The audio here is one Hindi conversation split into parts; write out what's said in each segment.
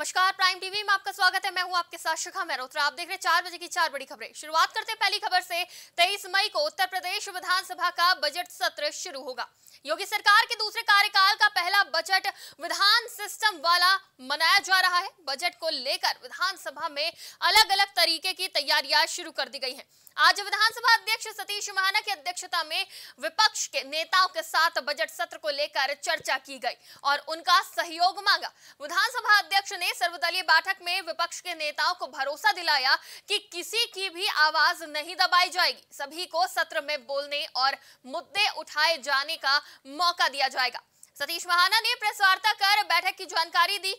नमस्कार, प्राइम टीवी में आपका स्वागत है। मैं हूं आपके साथ शिखा मेहरोत्रा। आप देख रहे हैं 4 बजे की 4 बड़ी खबरें। शुरुआत करते हैं पहली खबर से। 23 मई को उत्तर प्रदेश विधानसभा का बजट सत्र शुरू होगा। योगी सरकार के दूसरे कार्यकाल का पहला बजट विधान सिस्टम वाला मनाया जा रहा है। बजट को लेकर विधानसभा में अलग अलग तरीके की तैयारियां शुरू कर दी गई है। आज विधानसभा अध्यक्ष सतीश महाना की अध्यक्षता में विपक्ष के नेताओं के साथ बजट सत्र को लेकर चर्चा की गई और उनका सहयोग मांगा। विधानसभा अध्यक्ष ने सर्वदलीय बैठक में विपक्ष के नेताओं को भरोसा दिलाया कि किसी की भी आवाज नहीं दबाई जाएगी, सभी को सत्र में बोलने और मुद्दे उठाए जाने का मौका दिया जाएगा। सतीश महाना ने प्रेस वार्ता कर बैठक की जानकारी दी।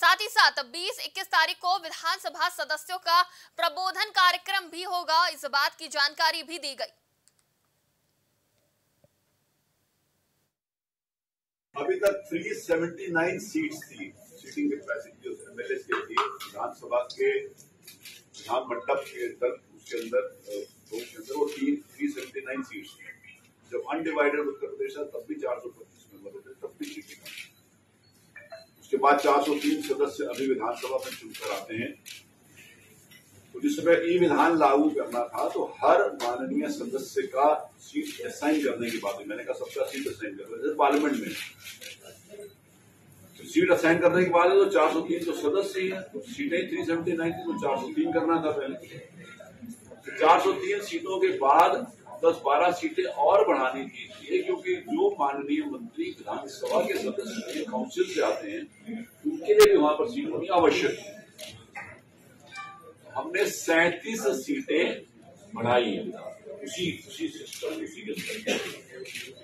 साथ ही साथ 20-21 तारीख को विधानसभा सदस्यों का प्रबोधन कार्यक्रम भी होगा, इस बात की जानकारी भी दी गई। अभी तक 379 सीट्स थी सीटिंग कैपेसिटी एमएलए के लिए विधानसभा के विधान मंडप के अंदर, उसके अंदर वो 379 सीट्स थी। जब अनडिवाइडेड उत्तर प्रदेश था तब भी 425 मेंबर होते, तब भी सीटें कम। उसके बाद 403 सदस्य अभी विधानसभा में चुनकर आते हैं। तो जिस समय ई विधान लागू करना था तो हर माननीय सदस्य का सीट असाइन करने के बाद, मैंने कहा सबका सीट असाइन कर रहे पार्लियामेंट में, तो सीट असाइन करने के बाद तो 403 तो सदस्य हैं, तो सीटें 379 थी तो 403 करना था पहले। तो 403 सीटों के बाद 10-12 सीटें और बढ़ानी थी इसलिए क्योंकि जो माननीय मंत्री विधानसभा के सदस्य काउंसिल से आते हैं उनके लिए भी वहां पर सीट होनी आवश्यक है। हमने 37 सीटें बढ़ाई हैं उसी सिस्टम के अंदर।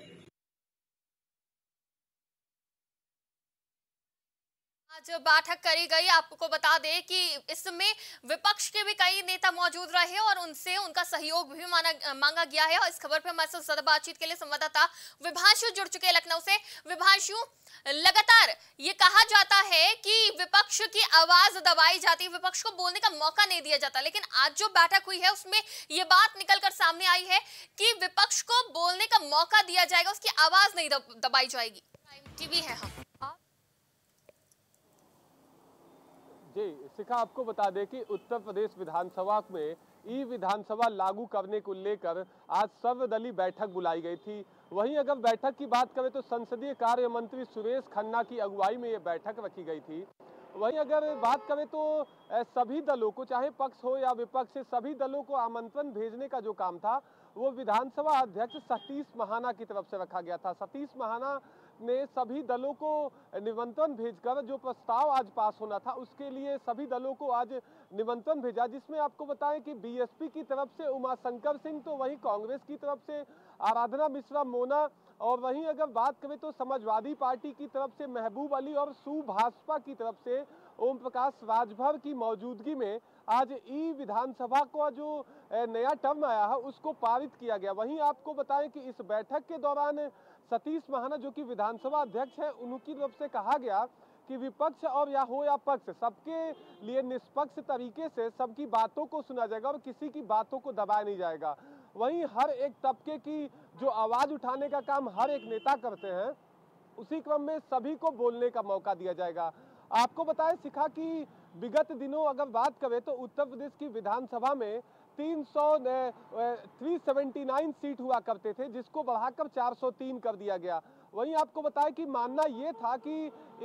जो बैठक करी गई, आपको बता दें कि इसमें विपक्ष के भी कई नेता मौजूद रहे और उनसे उनका सहयोग भी मांगा गया है। और इस खबर पे हमारे साथ ज्यादा बातचीत के लिए संवाददाता विभाष जुड़ चुके हैं लखनऊ से। विभाष, लगातार ये कहा जाता है कि विपक्ष की आवाज दबाई जाती है, विपक्ष को बोलने का मौका नहीं दिया जाता, लेकिन आज जो बैठक हुई है उसमें ये बात निकलकर सामने आई है कि विपक्ष को बोलने का मौका दिया जाएगा, उसकी आवाज नहीं दबाई जाएगी। प्राइम टीवी है हम। जी शिखा, आपको बता दें कि उत्तर प्रदेश विधानसभा में ई विधानसभा लागू करने को लेकर आज सर्वदलीय बैठक बुलाई गई थी। वहीं अगर बैठक की बात करें तो संसदीय कार्य मंत्री सुरेश खन्ना की अगुवाई में ये बैठक रखी गई थी। वहीं अगर बात करें तो सभी दलों को, चाहे पक्ष हो या विपक्ष, सभी दलों को आमंत्रण भेजने का जो काम था वो विधानसभा अध्यक्ष सतीश महाना की तरफ से रखा गया था। सतीश महाना ने सभी दलों को निमंत्रण भेजकर जो प्रस्ताव आज पास होना था उसके लिए सभी दलों को आज निमंत्रण भेजा, जिसमें आपको बताएं कि बीएसपी की तरफ से उमाशंकर सिंह, तो वहीं कांग्रेस की तरफ से आराधना मिश्रा मोना, और वहीं अगर बात करें तो समाजवादी पार्टी की तरफ से महबूब अली और भाजपा की तरफ से ओम प्रकाश राजभर की मौजूदगी में आज ई विधानसभा का जो नया टर्म आया है उसको पारित किया गया। वहीं आपको बताएं कि इस बैठक के दौरान सतीश महाना जो कि विधानसभा अध्यक्ष हैं, उनकी तरफ से कहा गया कि विपक्ष और या हो या पक्ष, सबके लिए निष्पक्ष तरीके से सबकी बातों को सुना जाएगा और किसी की बातों को दबाया नहीं जाएगा। वहीं हर एक तबके की जो आवाज उठाने का काम हर एक नेता करते हैं उसी क्रम में सभी को बोलने का मौका दिया जाएगा। आपको बताएं शिखा कि विगत दिनों अगर बात करें तो उत्तर प्रदेश की विधानसभा में 379 सीट हुआ करते थे जिसको बढ़ाकर 403 कर दिया गया। वहीं आपको बताएं कि मानना ये था कि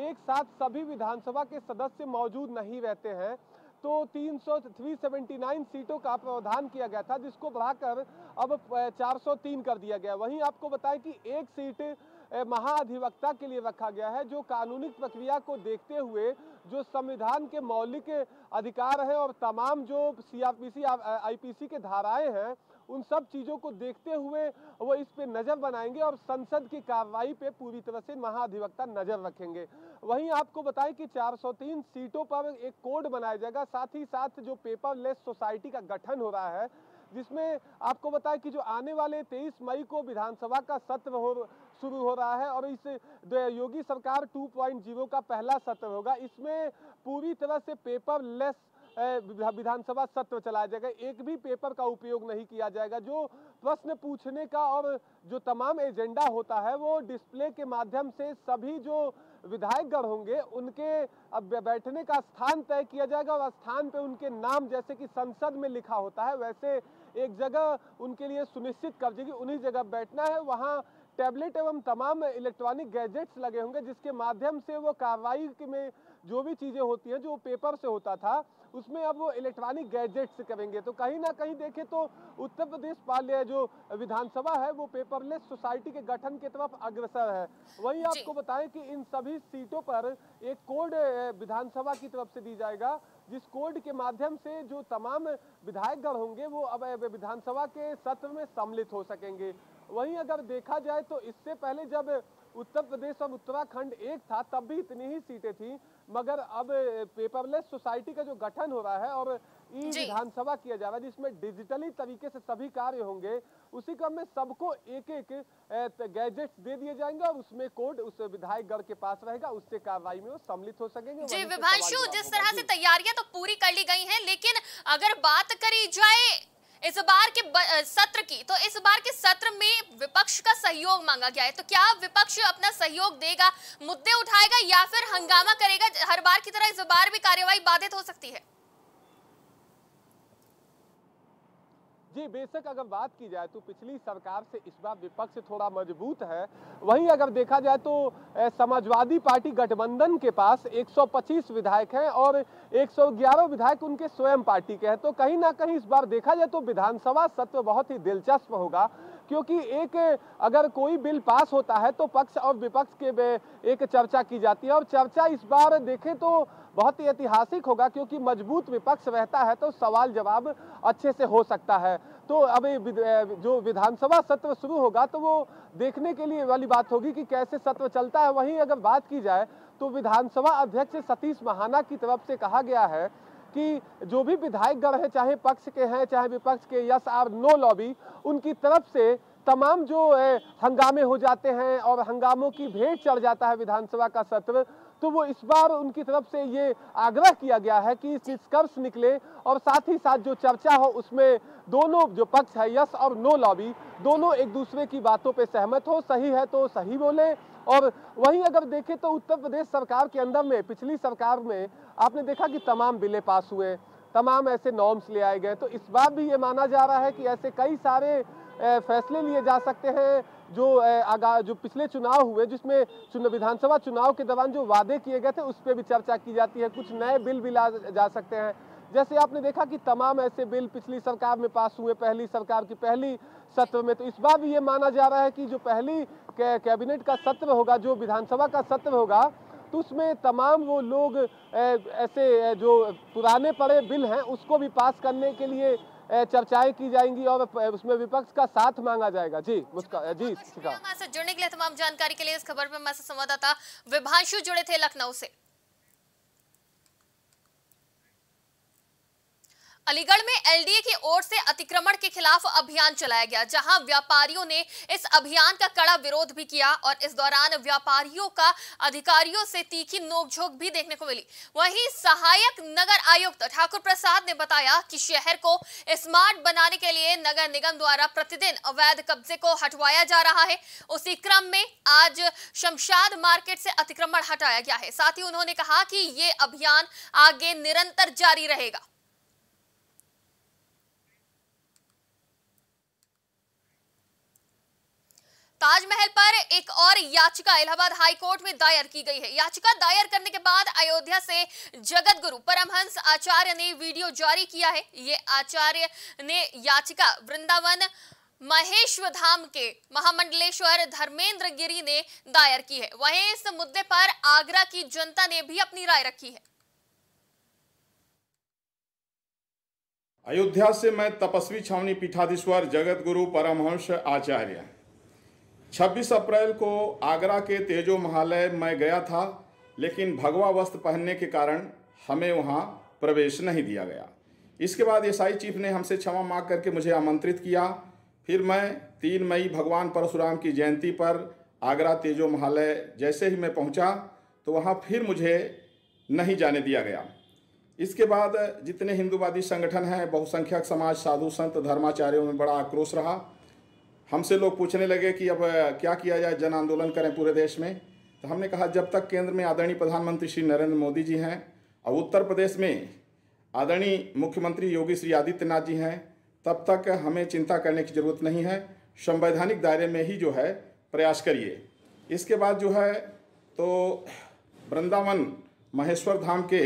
एक साथ सभी विधानसभा के सदस्य मौजूद नहीं रहते हैं, तो 379 सीटों का प्रावधान किया गया था जिसको बढ़ाकर अब 403 कर दिया गया। वहीं आपको बताएं कि एक सीट महाअधिवक्ता के लिए रखा गया है जो कानूनी प्रक्रिया को देखते हुए जो संविधान के मौलिक अधिकार हैं और तमाम जो CRPC IPC के धाराएं हैं उन सब चीज़ों को देखते हुए वो इस पे नज़र बनाएंगे और संसद की कार्रवाई पे पूरी तरह से महाधिवक्ता नज़र रखेंगे। वहीं आपको बताएं कि 403 सीटों पर एक कोड बनाया जाएगा, साथ ही साथ जो पेपरलेस सोसाइटी का गठन हो रहा है जिसमें आपको बताएं कि जो आने वाले 23 मई को विधानसभा का सत्र शुरू हो रहा है और इस योगी सरकार 2.0 का पहला सत्र होगा। इसमें पूरी तरह से पेपरलेस विधानसभा सत्र चलाया जाएगा। एक भी पेपर का उपयोग नहीं किया जाएगा। जो प्रश्न पूछने का और जो तमाम एजेंडा होता है वो डिस्प्ले के माध्यम से सभी जो विधायकगण होंगे उनके अब बैठने का स्थान तय किया जाएगा और स्थान पे उनके नाम जैसे कि संसद में लिखा होता है वैसे एक जगह उनके लिए सुनिश्चित कर दी गई, उन्हीं जगह बैठना है। वहाँ टैबलेट एवं तमाम इलेक्ट्रॉनिक गैजेट्स लगे होंगे जिसके माध्यम से वो कार्रवाई में जो भी चीज़ें होती हैं जो पेपर से होता था उसमें अब वो इलेक्ट्रॉनिक गैजेट से करेंगे। तो कहीं ना कहीं देखें तो उत्तर प्रदेश पार्लियामेंट जो विधानसभा है वो पेपरलेस सोसाइटी के गठन की तरफ अग्रसर है। वही आपको बताएं कि इन सभी सीटों पर एक कोड विधानसभा की तरफ से दी जाएगा जिस कोड के माध्यम से जो तमाम विधायकगण होंगे वो अब विधानसभा के सत्र में सम्मिलित हो सकेंगे। वहीं अगर देखा जाए तो इससे पहले जब उत्तर प्रदेश और उत्तराखंड एक था तब भी इतनी ही सीटें थी, मगर अब पेपरलेस सोसाइटी का जो गठन हो रहा है और ई विधानसभा किया जा रहा है जिसमें डिजिटली तरीके से सभी कार्य होंगे, उसी क्रम में सबको एक एक गैजेट्स दे दिए जाएंगे और उसमें कोड उस विधायकगढ़ के पास रहेगा, उससे कार्रवाई में वो सम्मिलित हो सकेंगे। जी विभाषु, जिस तरह से तैयारियां तो पूरी कर ली गई है, लेकिन अगर बात करी जाए इस बार के सत्र की तो इस बार के सत्र में विपक्ष का सहयोग मांगा गया है, तो क्या विपक्ष अपना सहयोग देगा, मुद्दे उठाएगा या फिर हंगामा करेगा? हर बार की तरह इस बार भी कार्यवाही बाधित हो सकती है। जी बेशक, अगर बात की जाए तो पिछली सरकार से इस बार विपक्ष थोड़ा मजबूत है। वहीं अगर देखा जाए तो समाजवादी पार्टी गठबंधन के पास 125 विधायक हैं और 111 विधायक उनके स्वयं पार्टी के हैं। तो कहीं ना कहीं इस बार देखा जाए तो विधानसभा सत्र बहुत ही दिलचस्प होगा, क्योंकि एक अगर कोई बिल पास होता है तो पक्ष और विपक्ष के एक चर्चा की जाती है और चर्चा इस बार देखें तो बहुत ही ऐतिहासिक होगा, क्योंकि मजबूत विपक्ष रहता है तो सवाल जवाब अच्छे से हो सकता है। तो अभी जो विधानसभा सत्र शुरू होगा तो वो देखने के लिए वाली बात होगी कि कैसे सत्र चलता है। वहीं अगर बात की जाए तो विधानसभा अध्यक्ष सतीश महाना की तरफ से कहा गया है कि जो भी विधायकगण हैं, चाहे पक्ष के हैं चाहे विपक्ष के, यस आर नो लॉबी, उनकी तरफ से तमाम जो हंगामे हो जाते हैं और हंगामों की भेंट चढ़ जाता है विधानसभा का सत्र, तो वो इस बार उनकी तरफ से ये आग्रह किया गया है कि इस निष्कर्ष निकले और साथ ही साथ जो चर्चा हो उसमें दोनों जो पक्ष है, यस और नो लॉबी, दोनों एक दूसरे की बातों पे सहमत हो, सही है तो सही बोले। और वहीं अगर देखें तो उत्तर प्रदेश सरकार के अंदर में पिछली सरकार में आपने देखा कि तमाम बिलें पास हुए, तमाम ऐसे नॉर्म्स ले आए गए। तो इस बार भी ये माना जा रहा है कि ऐसे कई सारे फैसले लिए जा सकते हैं जो पिछले चुनाव हुए जिसमें विधानसभा चुनाव के दौरान जो वादे किए गए थे उस पर भी चर्चा की जाती है। कुछ नए बिल भी ला जा सकते हैं, जैसे आपने देखा कि तमाम ऐसे बिल पिछली सरकार में पास हुए, पहली सरकार की पहली सत्र में। तो इस बार भी ये माना जा रहा है कि जो पहली कैबिनेट का सत्र होगा, जो विधानसभा का सत्र होगा, तो उसमें तमाम वो लोग ऐसे जो पुराने पड़े बिल हैं उसको भी पास करने के लिए चर्चाएं की जाएंगी और उसमें विपक्ष का साथ मांगा जाएगा। जी जी, हमारे जुड़ने के लिए, तमाम जानकारी के लिए। इस खबर पर हमारे संवाददाता विभाषु जुड़े थे लखनऊ से। अलीगढ़ में एलडीए की ओर से अतिक्रमण के खिलाफ अभियान चलाया गया, जहां व्यापारियों ने इस अभियान का कड़ा विरोध भी किया और इस दौरान व्यापारियों का अधिकारियों से तीखी नोकझोंक भी देखने को मिली। वहीं सहायक नगर आयुक्त ठाकुर प्रसाद ने बताया कि शहर को स्मार्ट बनाने के लिए नगर निगम द्वारा प्रतिदिन अवैध कब्जे को हटवाया जा रहा है। उसी क्रम में आज शमशाद मार्केट से अतिक्रमण हटाया गया है। साथ ही उन्होंने कहा कि ये अभियान आगे निरंतर जारी रहेगा। ताजमहल पर एक और याचिका इलाहाबाद हाई कोर्ट में दायर की गई है। याचिका दायर करने के बाद अयोध्या से जगतगुरु परमहंस आचार्य ने वीडियो जारी किया है। ये आचार्य ने याचिका वृंदावन महेश्वर धाम के महामंडलेश्वर धर्मेंद्र गिरी ने दायर की है। वहीं इस मुद्दे पर आगरा की जनता ने भी अपनी राय रखी है। अयोध्या से मैं तपस्वी छावनी पीठाधीश्वर जगतगुरु परमहंस आचार्य 26 अप्रैल को आगरा के तेजो महालय में गया था, लेकिन भगवा वस्त्र पहनने के कारण हमें वहां प्रवेश नहीं दिया गया। इसके बाद एसआई चीफ ने हमसे क्षमा मांग करके मुझे आमंत्रित किया। फिर मैं 3 मई भगवान परशुराम की जयंती पर आगरा तेजो महालय जैसे ही मैं पहुंचा तो वहां फिर मुझे नहीं जाने दिया गया। इसके बाद जितने हिंदूवादी संगठन हैं, बहुसंख्यक समाज, साधु संत, धर्माचार्यों में बड़ा आक्रोश रहा। हमसे लोग पूछने लगे कि अब क्या किया जाए, जन आंदोलन करें पूरे देश में। तो हमने कहा जब तक केंद्र में आदरणीय प्रधानमंत्री श्री नरेंद्र मोदी जी हैं और उत्तर प्रदेश में आदरणीय मुख्यमंत्री योगी श्री आदित्यनाथ जी हैं, तब तक हमें चिंता करने की ज़रूरत नहीं है। संवैधानिक दायरे में ही जो है प्रयास करिए। इसके बाद जो है तो वृंदावन महेश्वर धाम के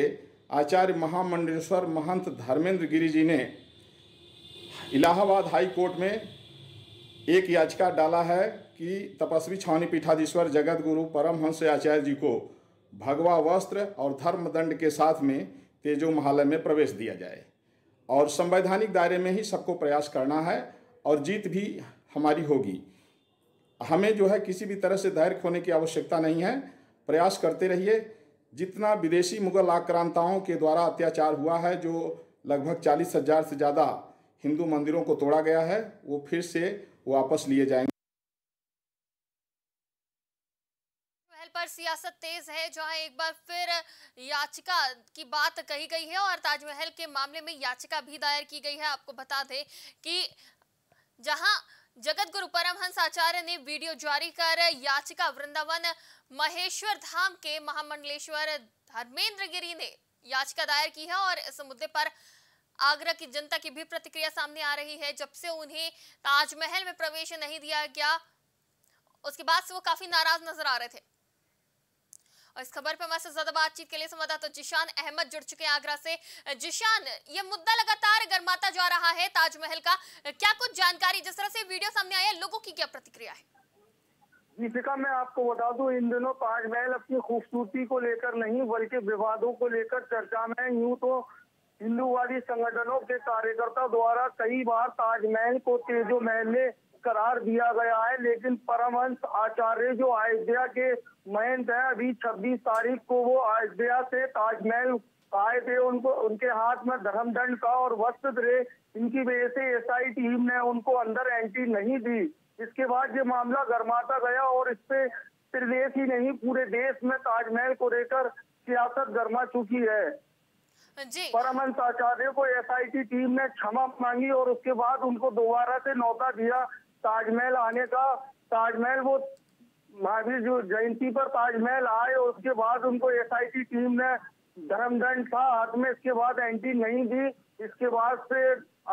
आचार्य महामंडलेश्वर महंत धर्मेंद्र गिरी जी ने इलाहाबाद हाई कोर्ट में एक याचिका डाला है कि तपस्वी छावनी पीठाधीश्वर जगतगुरु परमहंस आचार्य जी को भगवा वस्त्र और धर्म दंड के साथ में तेजो महालय में प्रवेश दिया जाए और संवैधानिक दायरे में ही सबको प्रयास करना है और जीत भी हमारी होगी। हमें जो है किसी भी तरह से धैर्य खोने की आवश्यकता नहीं है। प्रयास करते रहिए। जितना विदेशी मुगल आक्रांताओं के द्वारा अत्याचार हुआ है, जो लगभग 40,000 से ज़्यादा हिंदू मंदिरों को तोड़ा गया है, वो फिर से वापस लिए जाएंगे। पर सियासत तेज है, जहां एक बार फिर याचिका की बात कही गई है और ताजमहल के मामले में याचिका भी दायर की गई है। आपको बता दें कि जहां जगतगुरु परमहंस आचार्य ने वीडियो जारी कर याचिका वृंदावन महेश्वर धाम के महामंडलेश्वर धर्मेंद्र गिरी ने याचिका दायर की है और इस मुद्दे पर आगरा की जनता की भी प्रतिक्रिया सामने आ रही है। जब से उन्हें ताजमहल में प्रवेश नहीं दिया गया, उसके बाद से वो काफी नाराज नजर आ रहे थे। और इस खबर पर हमारे ज्यादा बातचीत के लिए संवाददाता तो जिशान अहमद जुड़ चुके हैं आगरा से। जिशान, ये मुद्दा लगातार गर्माता जा रहा है ताजमहल का, क्या कुछ जानकारी, जिस तरह से वीडियो सामने आया, लोगों की क्या प्रतिक्रिया है? दीपिका, मैं आपको बता दूं, इन दिनों ताजमहल अपनी खूबसूरती को लेकर नहीं बल्कि विवादों को लेकर चर्चा में है। यूं तो हिंदूवादी संगठनों के कार्यकर्ता द्वारा कई बार ताजमहल को तेजो महल में करार दिया गया है, लेकिन परमहंस आचार्य जो अयोध्या के महंत है, अभी 26 तारीख को वो अयोध्या से ताजमहल आए थे। उनको उनके हाथ में धर्मदंड का और वस्त्र थे, इनकी वजह से एसआई टीम ने उनको अंदर एंट्री नहीं दी। इसके बाद ये मामला गर्माता गया और इससे प्रदेश ही नहीं पूरे देश में ताजमहल को लेकर सियासत गर्मा चुकी है। परमहंस आचार्य को एसआईटी टीम ने क्षमा मांगी और उसके बाद उनको दोबारा से न्यौता दिया ताजमहल आने का। ताजमहल वो महावीर जो जयंती पर ताजमहल आए और उसके बाद उनको एसआईटी टीम ने धर्मदंड था हाथ में, इसके बाद एंट्री नहीं दी। इसके बाद से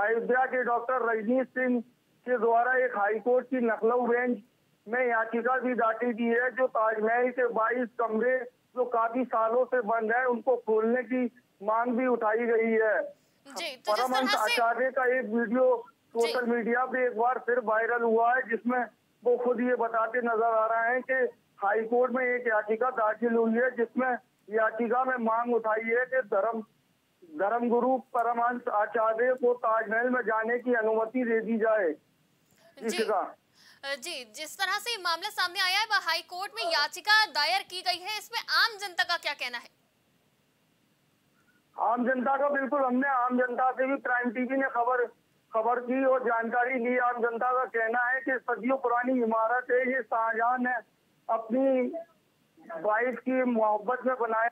अयोध्या के डॉक्टर रजनीश सिंह के द्वारा एक हाईकोर्ट की लखनऊ बेंच में याचिका भी दाखिल की है, जो ताजमहल के 22 कमरे जो काफी सालों से बंद है उनको खोलने की मांग भी उठाई गई है। तो परमहंस आचार्य का एक वीडियो सोशल मीडिया पे एक बार फिर वायरल हुआ है, जिसमें वो खुद ये बताते नजर आ रहे हैं कि हाई कोर्ट में एक याचिका दाखिल हुई है, जिसमें याचिका में मांग उठाई है कि धर्मगुरु परमहंस आचार्य को ताजमहल में जाने की अनुमति दे दी जाए। इसका जी जिस तरह से ये मामला सामने आया है, वह हाई कोर्ट में याचिका दायर की गई है, इसमें आम जनता का क्या कहना है? आम जनता का बिल्कुल, हमने आम जनता से भी प्राइम टीवी ने खबर की और जानकारी ली। आम जनता का कहना है कि सदियों पुरानी इमारत है, ये शाहजहां ने अपनी वाइफ की मोहब्बत में बनाया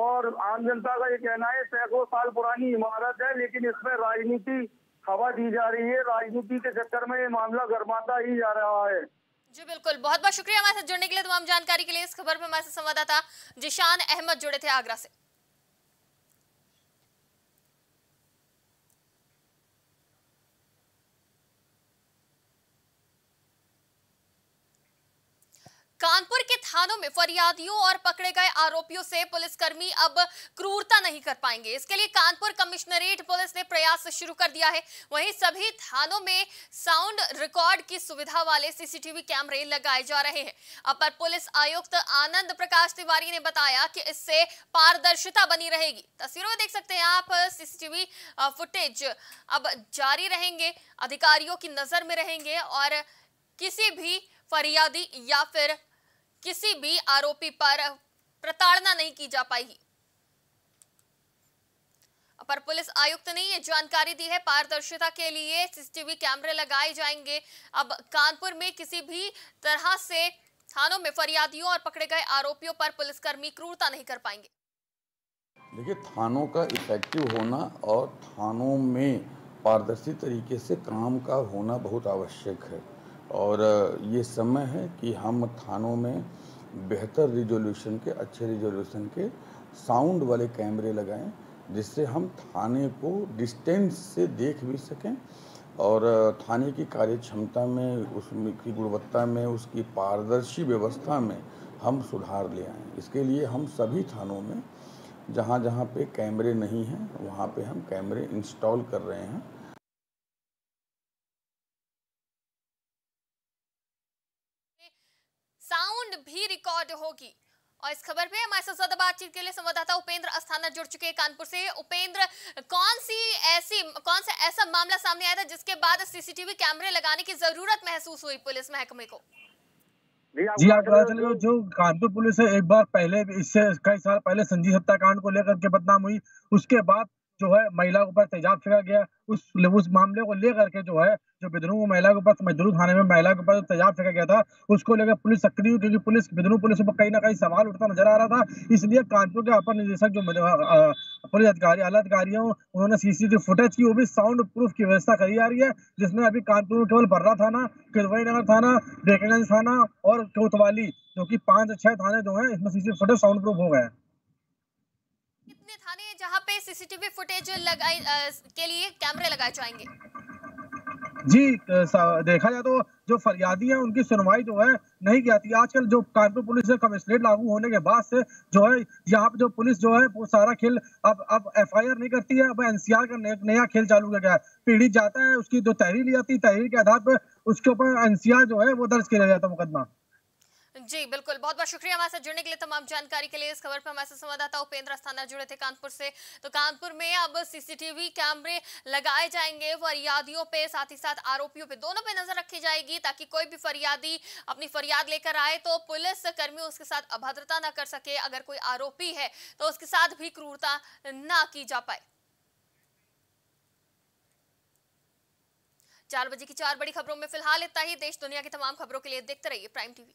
और आम जनता का ये कहना है सैकड़ों साल पुरानी इमारत है, लेकिन इसमें राजनीति हवा दी जा रही है। राजनीति के चक्कर में ये मामला गर्माता ही जा रहा है। जी बिल्कुल, बहुत बहुत शुक्रिया हमारे साथ जुड़ने के लिए, तमाम जानकारी के लिए। इस खबर में हमारे साथ संवाददाता जिशान अहमद जुड़े थे आगरा से। कानपुर के थानों में फरियादियों और पकड़े गए आरोपियों से पुलिसकर्मी अब क्रूरता नहीं कर पाएंगे, इसके लिए कानपुर कमिश्नरेट पुलिस ने प्रयास शुरू कर दिया है। वहीं सभी थानों में साउंड रिकॉर्ड की सुविधा वाले सीसीटीवी कैमरे लगाए जा रहे हैं। अपर पुलिस आयुक्त आनंद प्रकाश तिवारी ने बताया कि इससे पारदर्शिता बनी रहेगी। तस्वीरों में देख सकते हैं आप, सीसीटीवी फुटेज अब जारी रहेंगे, अधिकारियों की नजर में रहेंगे और किसी भी फरियादी या फिर किसी भी आरोपी पर प्रताड़ना नहीं की जा पाएगी। अपर पुलिस आयुक्त ने ये जानकारी दी है। पारदर्शिता के लिए सीसीटीवी कैमरे लगाए जाएंगे। अब कानपुर में किसी भी तरह से थानों में फरियादियों और पकड़े गए आरोपियों पर पुलिसकर्मी क्रूरता नहीं कर पाएंगे। देखिए, थानों का इफेक्टिव होना और थानों में पारदर्शी तरीके से काम का होना बहुत आवश्यक है और ये समय है कि हम थानों में बेहतर रिजोल्यूशन के, अच्छे रिजोल्यूशन के साउंड वाले कैमरे लगाएं, जिससे हम थाने को डिस्टेंस से देख भी सकें और थाने की कार्य क्षमता में, उसकी गुणवत्ता में, उसकी पारदर्शी व्यवस्था में हम सुधार ले आएँ। इसके लिए हम सभी थानों में जहाँ जहाँ पे कैमरे नहीं हैं वहाँ पे हम कैमरे इंस्टॉल कर रहे हैं। साउंड भी रिकॉर्ड होगी। और इस खबर पे हमारे साथ ज्यादा बातचीत के लिए संवाददाता उपेंद्र अस्थाना जुड़ चुके हैं कानपुर से। उपेंद्र, कौन सा ऐसा मामला सामने आया था जिसके बाद सीसीटीवी कैमरे लगाने की जरूरत महसूस हुई पुलिस महकमे को? जी आप चलिए, जो कानपुर पुलिस है एक बार पहले, इससे कई साल पहले संजीव हत्याकांड को लेकर के बदनाम हुई, उसके बाद जो है महिला के ऊपर तेजाब फेंका गया, उस मामले को लेकर के जो है जो बिदनू महिला के ऊपर, बिदनू थाने में महिला के ऊपर तेजाब फेंका गया था, उसको लेकर पुलिस सक्रिय हुई, क्योंकि पुलिस बिदनू पुलिस पर कहीं ना कहीं सवाल उठता नजर आ रहा था। इसलिए कानपुर के अपर निदेशक जो पुलिस अधिकारी, आला अधिकारियों, उन्होंने सीसीटीवी फुटेज की, वो भी साउंड प्रूफ की व्यवस्था करी जा रही है, जिसमें अभी कानपुर में केवल बर्रा थाना, किरवई नगर थाना, डेकनगंज थाना और कोतवाली, जो की 5 से 6 थाने जो है, इसमें सीसीटीवी फुटेज साउंड प्रूफ हो गए। कितने थाने जहाँ पे सीसीटीवी फुटेज के लिए कैमरे लगाए जाएंगे? जी देखा जाए तो जो फरियादी है उनकी सुनवाई जो है नहीं की जाती। आजकल जो कानपुर पुलिस है, कमिश्नरेट लागू होने के बाद से जो है यहाँ पे जो पुलिस जो है वो सारा खेल अब एफआईआर नहीं करती है, अब एनसीआर का नया खेल चालू किया गया है। पीड़ित जाता है, उसकी जो तहरीर ली जाती है, तहरीर के आधार पर उसके ऊपर एनसीआर जो है वो दर्ज किया जाता है मुकदमा। जी बिल्कुल, बहुत बहुत शुक्रिया हमारे साथ जुड़ने के लिए, तमाम जानकारी के लिए। इस खबर पर हमारे साथ संवाददाता उपेंद्र अस्थाना जुड़े थे कानपुर से। तो कानपुर में अब सीसीटीवी कैमरे लगाए जाएंगे, फरियादियों पे साथ ही साथ आरोपियों पे, दोनों पे नजर रखी जाएगी, ताकि कोई भी फरियादी अपनी फरियाद लेकर आए तो पुलिस कर्मी उसके साथ अभद्रता ना कर सके, अगर कोई आरोपी है तो उसके साथ भी क्रूरता ना की जा पाए। 4 बजे की 4 बड़ी खबरों में फिलहाल इतना ही। देश दुनिया की तमाम खबरों के लिए देखते रहिए प्राइम टीवी।